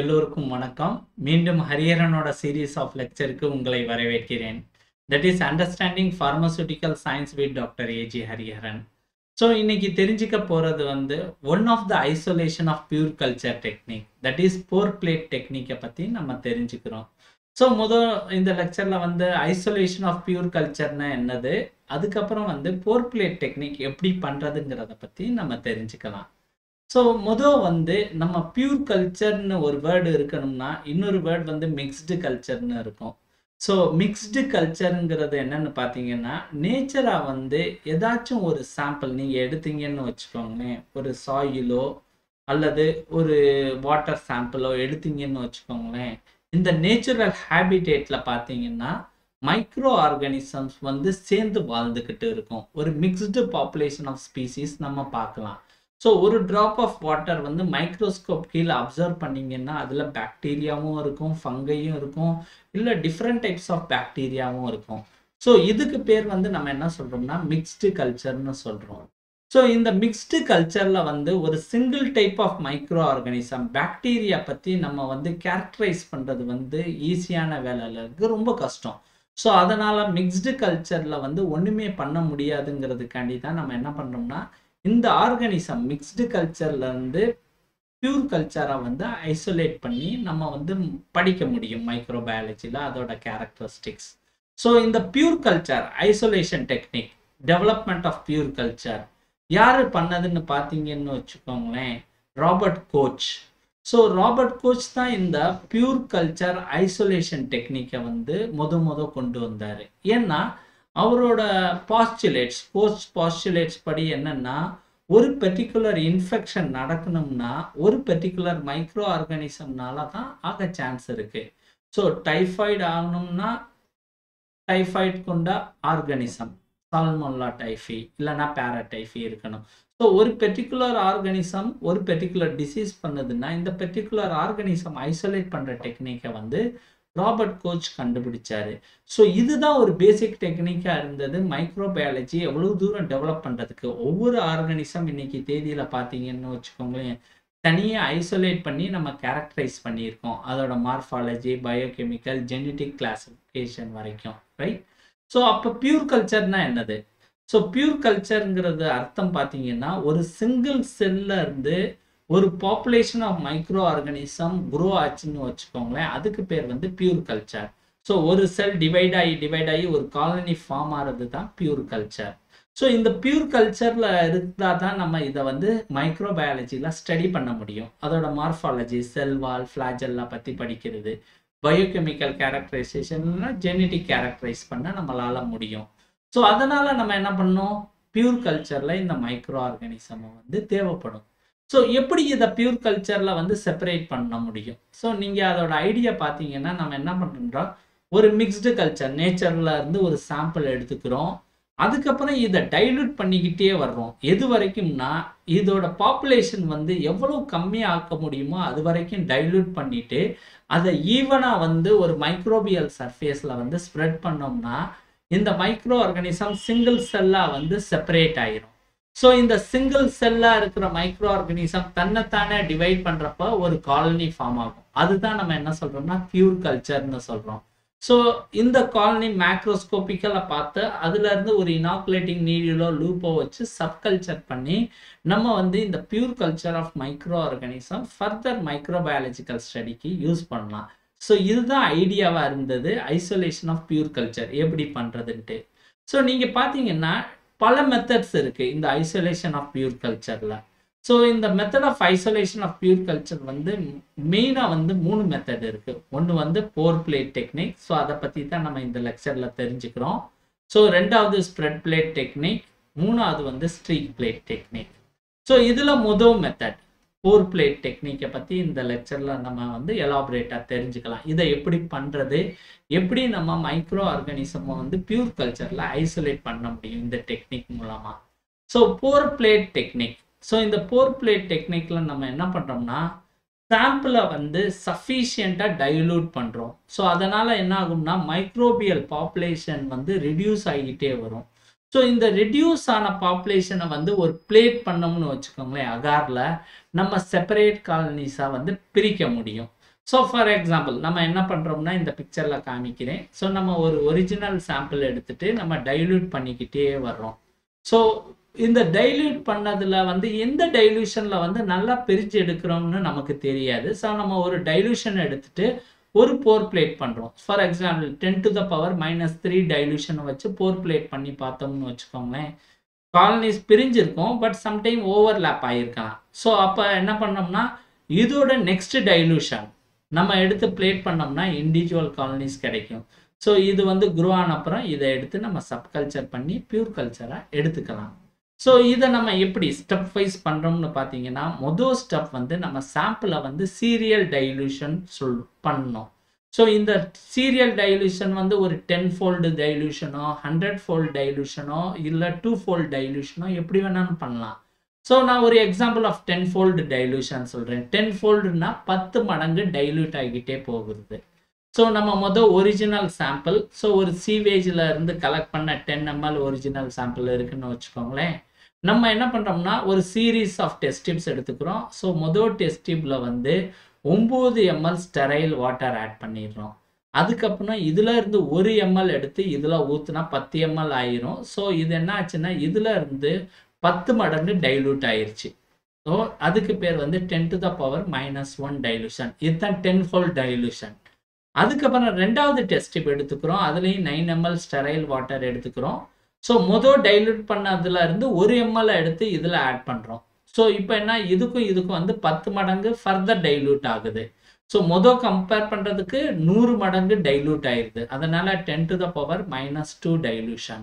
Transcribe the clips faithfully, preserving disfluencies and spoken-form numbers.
எல்லோருக்கும் வணக்கம். மீண்டும் ஹரிஹரனோட சீரீஸ் ஆஃப் லெக்சருக்கு உங்களை வரவேற்கிறேன். That is understanding pharmaceutical science with doctor A G Hariharan. So இன்னைக்கு தெரிஞ்சுக்க போகிறது வந்து one of the isolation of pure culture technique, that is pour plate டெக்னிக்கை பற்றி நம்ம தெரிஞ்சுக்கிறோம். ஸோ முதல் இந்த லெக்சரில் வந்து ஐசோலேஷன் ஆஃப் பியூர் கல்ச்சர்னா என்னது, அதுக்கப்புறம் வந்து போர் பிளேட் டெக்னிக் எப்படி பண்ணுறதுங்கிறத பற்றி நம்ம தெரிஞ்சுக்கலாம். ஸோ மொதல் வந்து நம்ம பியூர் கல்ச்சர்னு ஒரு வேர்டு இருக்கணும்னா இன்னொரு வேர்டு வந்து மிக்ஸ்டு கல்ச்சர்னு இருக்கும். ஸோ மிக்ஸ்டு கல்ச்சருங்கிறது என்னன்னு பார்த்தீங்கன்னா, நேச்சராக வந்து ஏதாச்சும் ஒரு சாம்பிள் நீங்கள் எடுத்தீங்கன்னு வச்சுக்கோங்களேன், ஒரு சாயிலோ அல்லது ஒரு வாட்டர் சாம்பிளோ எடுத்தீங்கன்னு வச்சுக்கோங்களேன், இந்த நேச்சுரல் ஹேபிடேட்டில் பார்த்தீங்கன்னா மைக்ரோ ஆர்கானிசம்ஸ் வந்து சேர்ந்து வாழ்ந்துக்கிட்டு இருக்கும். ஒரு மிக்ஸ்டு பாப்புலேஷன் ஆஃப் ஸ்பீசிஸ் நம்ம பார்க்கலாம். ஸோ ஒரு ட்ராப் ஆஃப் வாட்டர் வந்து மைக்ரோஸ்கோப் கீழே அப்சர்வ் பண்ணிங்கன்னா அதில் பாக்டீரியாவும் இருக்கும், ஃபங்கையும் இருக்கும், இல்லை டிஃப்ரெண்ட் டைப்ஸ் ஆஃப் பாக்டீரியாவும் இருக்கும். ஸோ இதுக்கு பேர் வந்து நம்ம என்ன சொல்கிறோம்னா மிக்ஸ்டு கல்ச்சர்னு சொல்கிறோம். ஸோ இந்த மிக்ஸ்டு கல்ச்சரில் வந்து ஒரு single type of micro organism bacteria பற்றி நம்ம வந்து கேரக்டரைஸ் பண்ணுறது வந்து ஈஸியான வேலையில் இருக்குது, ரொம்ப கஷ்டம். ஸோ அதனால் மிக்ஸ்டு கல்ச்சரில் வந்து ஒன்றுமே பண்ண முடியாதுங்கிறதுக்காண்டி தான் நம்ம என்ன பண்ணுறோம்னா இந்த ஆர்கானிசம் மிக்ஸ்டு கல்ச்சர்லேருந்து பியூர் கல்ச்சராக வந்து ஐசோலேட் பண்ணி நம்ம வந்து படிக்க முடியும் மைக்ரோபயாலஜியில் அதோட கேரக்டரிஸ்டிக்ஸ். ஸோ இந்த pure culture isolation technique development of pure culture யார் பண்ணதுன்னு பார்த்தீங்கன்னு வச்சுக்கோங்களேன், Robert Koch. So Robert Koch தான் இந்த பியூர் கல்ச்சர் ஐசோலேஷன் டெக்னிக்கை வந்து முத முத கொண்டு வந்தார். ஏன்னா அவரோட பாஸ்டுலேட்ஸ் போஸ்ட் பாஸ்டுலேட்ஸ் படி என்னென்னா, ஒரு பர்டிகுலர் இன்ஃபெக்ஷன் நடக்கணும்னா ஒரு பர்டிகுலர் மைக்ரோ ஆர்கானிசம்னால தான் ஆக சான்ஸ் இருக்குது. ஸோ டைஃபாய்டு ஆகணும்னா டைஃபாய்டு கொண்ட ஆர்கானிசம் சால்மோனெல்லா டைஃபி இல்லைன்னா பாராடைஃபி இருக்கணும். ஸோ ஒரு பர்டிகுலர் ஆர்கானிசம் ஒரு பர்டிகுலர் டிசீஸ் பண்ணுதுன்னா இந்த பர்டிகுலர் ஆர்கானிசம் ஐசோலேட் பண்ணுற டெக்னிக்கை வந்து ராபர்ட் கோச் கண்டுபிடிச்சாரு. ஸோ இதுதான் ஒரு பேசிக் டெக்னிக்காக இருந்தது மைக்ரோபயாலஜி எவ்வளோ தூரம் டெவலப் பண்ணுறதுக்கு. ஒவ்வொரு ஆர்கானிசம் இன்னைக்கு தேதியில் பார்த்தீங்கன்னு வச்சுக்கோங்களேன் தனியாக ஐசோலேட் பண்ணி நம்ம கேரக்டரைஸ் பண்ணியிருக்கோம், அதோட மார்ஃபாலஜி, பயோகெமிக்கல், ஜெனட்டிக் கிளாசிஃபிகேஷன் வரைக்கும், ரைட்? ஸோ அப்போ பியூர் கல்ச்சர்னா என்னது? ஸோ பியூர் கல்ச்சருங்கிறது அர்த்தம் பார்த்தீங்கன்னா ஒரு சிங்கிள் செல்லேருந்து ஒரு population of micro organism grow ஆச்சுன்னு வச்சுக்கோங்களேன், அதுக்கு பேர் வந்து பியூர் கல்ச்சர். ஸோ ஒரு செல் டிவைட் ஆகி டிவைட் ஆகி ஒரு காலனி ஃபார்ம் ஆகிறது தான் பியூர் கல்ச்சர். ஸோ இந்த பியூர் கல்ச்சரில் இருந்தால் தான் நம்ம இதை வந்து மைக்ரோபயாலஜியில் ஸ்டடி பண்ண முடியும், அதோட மார்ஃபாலஜி, செல்வால், ஃப்ளாஜெல்லாம் பற்றி படிக்கிறது, பயோகெமிக்கல் கேரக்டரைசேஷன்னா ஜெனட்டிக் கேரக்டரைஸ் பண்ண நம்மளால் முடியும். ஸோ அதனால் நம்ம என்ன பண்ணோம், பியூர் கல்ச்சரில் இந்த மைக்ரோ ஆர்கானிசம் வந்து தேவைப்படும். ஸோ எப்படி இதை பியூர் கல்ச்சரில் வந்து செப்பரேட் பண்ண முடியும்? ஸோ நீங்கள் அதோட ஐடியா பார்த்தீங்கன்னா நம்ம என்ன பண்ணுறோம், ஒரு மிக்ஸ்டு கல்ச்சர் நேச்சரில் இருந்து ஒரு சாம்பிள் எடுத்துக்கிறோம், அதுக்கப்புறம் இதை டைல்யூட் பண்ணிக்கிட்டே வர்றோம். எது வரைக்கும்னா இதோட பாப்புலேஷன் வந்து எவ்வளோ கம்மியாக்க முடியுமோ அது வரைக்கும் டைல்யூட் பண்ணிவிட்டு அதை ஈவனாக வந்து ஒரு மைக்ரோபியல் சர்ஃபேஸில் வந்து ஸ்ப்ரெட் பண்ணோம்னா இந்த மைக்ரோ ஆர்கானிசம் சிங்கிள் செல்லாக வந்து செப்பரேட் ஆகிரும். ஸோ இந்த சிங்கிள் செல்லாக இருக்கிற மைக்ரோ ஆர்கானிசம் தன்னைத்தானே டிவைட் பண்ணுறப்ப ஒரு காலனி ஃபார்ம் ஆகும், அதுதான் நம்ம என்ன சொல்கிறோம்னா பியூர் கல்ச்சர்னு சொல்கிறோம். ஸோ இந்த காலனி மேக்ரோஸ்கோப்பிக்கலை பார்த்து அதுலேருந்து ஒரு இனாக்குலேட்டிங் நீடிலோ லூப்போ வச்சு சப்கல்ச்சர் பண்ணி நம்ம வந்து இந்த pure culture of micro organism further microbiological ஸ்டடிக்கு யூஸ் பண்ணலாம். ஸோ இதுதான் ஐடியாவாக இருந்தது ஐசோலேஷன் ஆஃப் பியூர் கல்ச்சர் எப்படி பண்ணுறதுன்ட்டு. ஸோ நீங்கள் பார்த்தீங்கன்னா பல மெத்தட்ஸ் இருக்குது இந்த ஐசோலேஷன் ஆஃப் பியூர் கல்ச்சரில். ஸோ இந்த method of isolation of pure culture வந்து மெயினாக வந்து மூணு மெத்தட் இருக்குது. ஒன்று வந்து போர் பிளேட் டெக்னிக், ஸோ அதை பற்றி தான் நம்ம இந்த லெக்சரில் தெரிஞ்சுக்கிறோம். ஸோ ரெண்டாவது ஸ்ப்ரெட் பிளேட் டெக்னிக், மூணாவது வந்து ஸ்ட்ரீக் பிளேட் டெக்னிக். ஸோ இதில் முதல் மெத்தட் போர் பிளேட் டெக்னிக்கை பற்றி இந்த லெக்சரில் நம்ம வந்து எலாபரேட்டாக தெரிஞ்சுக்கலாம். இதை எப்படி பண்ணுறது, எப்படி நம்ம மைக்ரோ ஆர்கானிசமை வந்து பியூர் கல்ச்சரில் ஐசோலேட் பண்ண முடியும் இந்த டெக்னிக் மூலமாக. So pour plate technique, so இந்த போர் பிளேட் டெக்னிக்கில் நம்ம என்ன பண்ணுறோம்னா சாம்பிளை வந்து சஃபிஷியண்ட்டாக டைலூட் பண்ணுறோம். ஸோ அதனால் என்ன ஆகும்னா மைக்ரோபியல் பாப்புலேஷன் வந்து ரெடியூஸ் ஆகிட்டே வரும். ஸோ இந்த ரெடியூஸ் ஆன பாப்புலேஷனை வந்து ஒரு பிளேட் பண்ணோம்னு வச்சுக்கோங்களேன், அகாரில் நம்ம செப்பரேட் காலனிஸாக வந்து பிரிக்க முடியும். So for example, we will in the picture la kaamikiren. So we original sample edutittu nama dilute pannikitte varrom. So in the dilute pannadula vandu endha dilution la vandu nalla piriji edukkromnu namakku theriyadhu. So nama oru dilution edutittu oru pore plate pandrom. For example, ten to the power minus three dilution vachu pore plate panni paathomnu vechukonga. Colonies pirinjirukum, but sometime overlap aayirkalam. So appa enna pannomna idoda next dilution நம்ம எடுத்து plate பண்ணோம்னா individual colonies கிடைக்கும். So இது வந்து grow ஆன அப்புறம் இதை எடுத்து நம்ம சப் கல்ச்சர் பண்ணி பியூர் கல்ச்சரா எடுத்துக்கலாம். சோ இத நம்ம எப்படி ஸ்டெப் வைஸ் பண்றோம்னு பாத்தீங்கன்னா முதல் ஸ்டெப் வந்து நம்ம சாம்பிளை வந்து சீரியல் டைலூஷன் சொல் பண்ணோம். சோ இந்த சீரியல் டைலூஷன் வந்து ஒரு ten fold டைலூஷனோ hundred fold டைலூஷனோ இல்ல two fold டைலூஷனோ எப்படி வேணாலும் பண்ணலாம். So now ஒரு example of ten fold dilution சொல்றேன். ten fold னா ten மடங்கு dilute ஆகிட்டே போகுது. So நம்ம மொத original sample, so ஒரு sewage ல இருந்து கலெக்ட் பண்ண ten milliliters original sample இருக்குன்னு வெச்சுக்கோங்களே. நம்ம என்ன பண்றோம்னா ஒரு series of test tubes எடுத்துக்கறோம். So மொத test tube ல வந்து nine milliliters sterile water add பண்ணிடுறோம். அதுக்கு அப்புறம் இதுல இருந்து one milliliter எடுத்து இதுல ஊத்துனா ten milliliters ஆயிரும். So இது என்ன ஆச்சுன்னா இதுல இருந்து ten மடங்கு dilute ஆயிருச்சு. சோ அதுக்கு பேர் வந்து ten to the power minus one dilution. இதுதான் ten fold dilution. அதுக்கு அப்புறம் இரண்டாவது டெஸ்ட் டியூப் எடுத்துக்கறோம். அதுலயும் nine milliliters sterile water எடுத்துக்கறோம். சோ மொத dilute பண்ணதுல இருந்து one milliliter எடுத்து இதுல ஆட் பண்றோம். சோ இப்போ என்ன இதுக்கும் இதுக்கும் வந்து ten மடங்கு further dilute ஆகுது. சோ மொத கம்பேர் பண்றதுக்கு one hundred மடங்கு dilute ஆயிருது. அதனால ten to the power minus two dilution.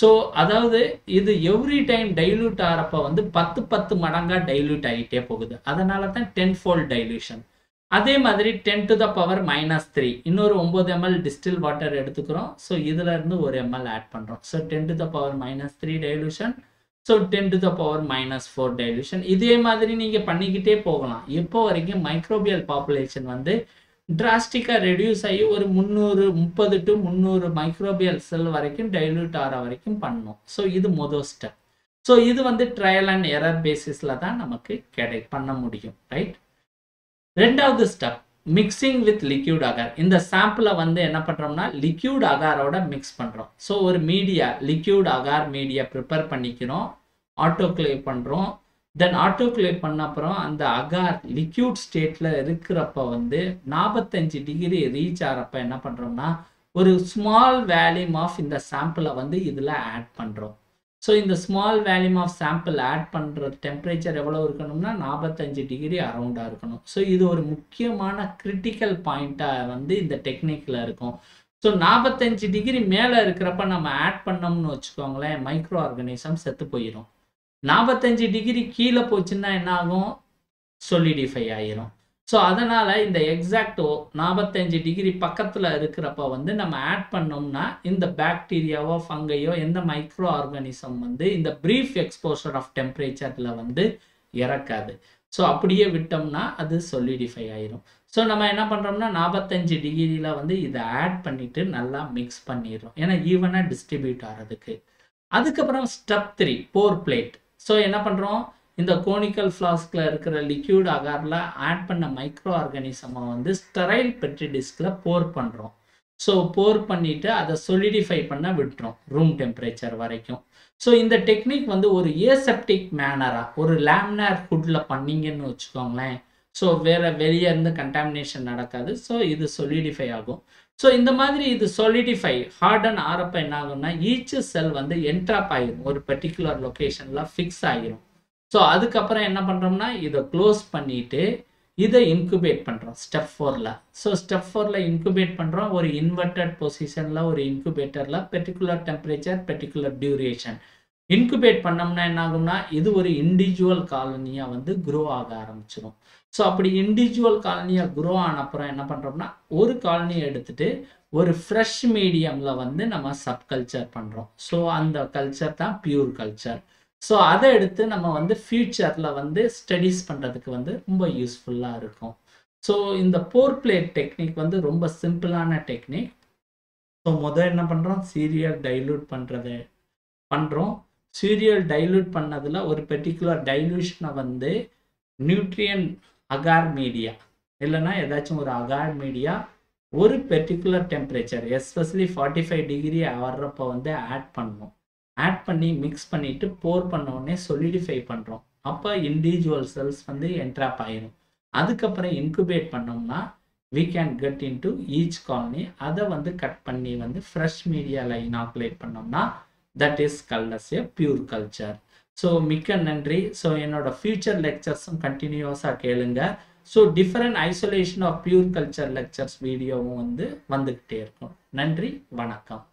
So அதாவது இது every time dilute ஆறப்ப வந்து ten ten மடங்கா dilute ஆகிட்டே போகுது. அதனால தான் ten fold dilution. அதே மாதிரி ten to the power minus three இன்னொரு nine milliliters distilled water எடுத்துக்கிறோம். So இதுல இருந்து one milliliter add பண்றோம். So ten to the power minus three dilution. So ten to the power minus four dilution. இதே மாதிரி நீங்க பண்ணிக்கிட்டே போகலாம். இப்போ வரைக்கும் microbial population வந்து drastically reduce ஆகி ஒரு முந்நூறு முப்பது to முந்நூறு microbial cell வரைக்கும் dilute ஆற வரைக்கும் பண்ணோம். சோ இது முதல் ஸ்டெப். சோ இது வந்து trial and error basisல தான் நமக்கு கேட் பண்ண முடியும், ரைட்? இரண்டாவது step mixing with liquid agar. இந்த சாம்பிள வந்து என்ன பண்றோம்னா liquid agarஓட mix பண்றோம். சோ ஒரு media liquid agar media prepare பண்ணிக்கிறோம், autoclave பண்றோம். Then autoclave பண்ண அப்புறம் அந்த அகார் liquid stateல இருக்கிறப்ப வந்து forty-five டிகிரி ரீச் ஆறப்ப என்ன பண்றோம்னா ஒரு small volume of இந்த sample வந்து இதுல ஆட் பண்றோம். சோ இந்த small volume of sample add பண்ற டெம்பரேச்சர் எவ்வளவு இருக்கணும்னா forty-five டிகிரி அரவுண்டா இருக்கணும். சோ இது ஒரு முக்கியமான கிரிட்டிக்கல் பாயிண்டா வந்து இந்த டெக்னிக்ல இருக்கும். சோ forty-five டிகிரி மேல இருக்கிறப்ப நம்ம ஆட் பண்ணோம்னு வெச்சுக்கோங்களே மைக்ரோ ஆர்கானிசம் செத்து போயிடும். forty-five டிகிரி கீழே போச்சுன்னா என்ன ஆகும், solidify ஆயிரும். சோ அதனால இந்த எக்ஸாக்டோ forty-five டிகிரி பக்கத்துல இருக்கிறப்ப வந்து நம்ம ஆட் பண்ணோம்னா இந்த பாக்டீரியாவோ ஃபங்கையோ எந்த மைக்ரோ ஆர்கானிசம் வந்து இந்த பிரீஃப் எக்ஸ்போஷர் ஆஃப் டெம்பரேச்சர்ல வந்து இறக்காது. சோ அப்படியே விட்டோம்னா அது solidify ஆயிரும். சோ நம்ம என்ன பண்றோம்னா forty-five டிகிரில வந்து இதை ஆட் பண்ணிட்டு நல்லா மிக்ஸ் பண்ணிடுறோம். ஏன்னா ஈவனா டிஸ்ட்ரிபியூட் ஆகிறதுக்கு. அதுக்கப்புறம் step three pour plate. So என்ன பண்றோம், இந்த கோனிக்கல் ஃப்ளாஸ்க்ல இருக்கிற liquid agarல ஆட் பண்ண மைக்ரோ ஆர்கானிசமா வந்து ஸ்டெரைல் பெட்ரி டிஸ்க்ல போர் பண்றோம். சோ போர் பண்ணிட்டு அதை solidify பண்ண விட்டுறோம் ரூம் டெம்பரேச்சர் வரைக்கும். சோ இந்த டெக்னிக் வந்து ஒரு ஏசெப்டிக் மேனரா ஒரு லேமினார் ஹுட்ல பண்ணீங்கன்னு வச்சுக்கோங்களேன். சோ வேற வெளியே இருந்து கண்டாமினேஷன் நடக்காது. சோ இது solidify ஆகும். சோ இந்த மாதிரி இது solidify ஹார்டன் ஆறப்ப என்ன ஆகும்னா ஈச் செல் வந்து என்ட்ராப் ஆயிடும், ஒரு பர்டிகுலர் லொகேஷன்ல ஃபிக்ஸ் ஆயிடும். சோ அதுக்கப்புறம் என்ன பண்றோம்னா இதை க்ளோஸ் பண்ணிட்டு இதை இன்குபேட் பண்றோம் ஸ்டெப் ஃபோர்ல. ஸோ ஸ்டெப் ஃபோர்ல இன்குபேட் பண்றோம் ஒரு இன்வெர்டட் பொசிஷன்ல ஒரு இன்குபேட்டர்ல particular temperature particular duration incubate பண்ணோம்னா என்ன ஆகும்னா இது ஒரு இண்டிவிஜுவல் காலனியா வந்து grow ஆக ஆரம்பிச்சிடும். ஸோ அப்படி இண்டிவிஜுவல் காலனியா grow ஆன அப்புறம் என்ன பண்றோம்னா ஒரு காலனியை எடுத்துட்டு ஒரு ஃப்ரெஷ் மீடியம்ல வந்து நம்ம சப் கல்ச்சர் பண்றோம். ஸோ அந்த கல்ச்சர் தான் பியூர் கல்ச்சர். ஸோ அதை எடுத்து நம்ம வந்து ஃபியூச்சர்ல வந்து ஸ்டடிஸ் பண்றதுக்கு வந்து ரொம்ப யூஸ்ஃபுல்லா இருக்கும். ஸோ இந்த போர் பிளேட் டெக்னிக் வந்து ரொம்ப சிம்பிளான டெக்னிக். ஸோ முதல் என்ன பண்றோம் சீரியல் டைலூட் பண்றது பண்றோம். சீரியல் டைலூட் பண்ணதுல ஒரு பர்டிகுலர் டைலூஷனை வந்து நியூட்ரியன் அகார் மீடியா இல்லனா ஏதாச்சும் ஒரு அகார்ட் மீடியா ஒரு particular temperature especially forty five degree வர்றப்போ வந்து ஆட் பண்ணுவோம். ஆட் பண்ணி மிக்ஸ் பண்ணிட்டு போர் பண்ணோடனே சொலிடிஃபை பண்ணுறோம். அப்போ இண்டிவிஜுவல் செல்ஸ் வந்து என்ட்ராப் ஆயிடும். அதுக்கப்புறம் இன்குபேட் பண்ணோம்னா we can get into each colony. அதை வந்து கட் பண்ணி வந்து ஃப்ரெஷ் மீடியாவில் இனாக்குலேட் பண்ணோம்னா that is called as a pure culture. So மிக்க நன்றி. ஸோ என்னோட ஃபியூச்சர் லெக்சர்ஸும் கண்டினியூஸாக கேளுங்க. So different isolation of pure culture lectures வீடியோவும் வந்து வந்துக்கிட்டே இருக்கும். நன்றி, வணக்கம்.